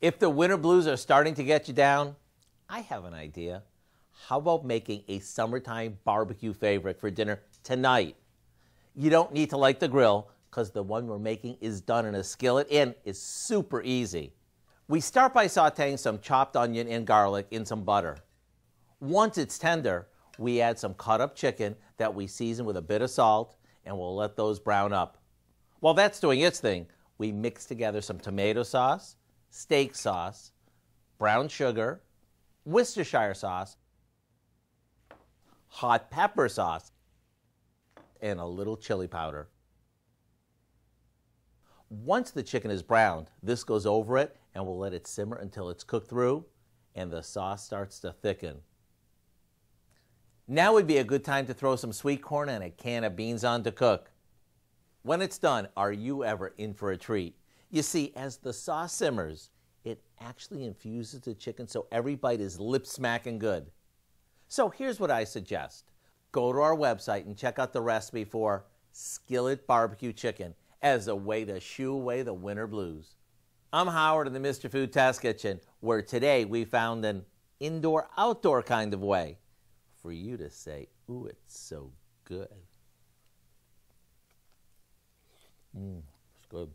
If the winter blues are starting to get you down, I have an idea. How about making a summertime barbecue favorite for dinner tonight? You don't need to light the grill because the one we're making is done in a skillet and is super easy. We start by sauteing some chopped onion and garlic in some butter. Once it's tender, we add some cut up chicken that we season with a bit of salt and we'll let those brown up. While that's doing its thing, we mix together some tomato sauce, steak sauce, brown sugar, Worcestershire sauce, hot pepper sauce, and a little chili powder. Once the chicken is browned, this goes over it and we'll let it simmer until it's cooked through and the sauce starts to thicken. Now would be a good time to throw some sweet corn and a can of beans on to cook. When it's done, are you ever in for a treat? You see, as the sauce simmers, it actually infuses the chicken so every bite is lip-smacking good. So here's what I suggest. Go to our website and check out the recipe for skillet barbecue chicken as a way to shoo away the winter blues. I'm Howard in the Mr. Food Test Kitchen, where today we found an indoor-outdoor kind of way for you to say, ooh, it's so good. It's good.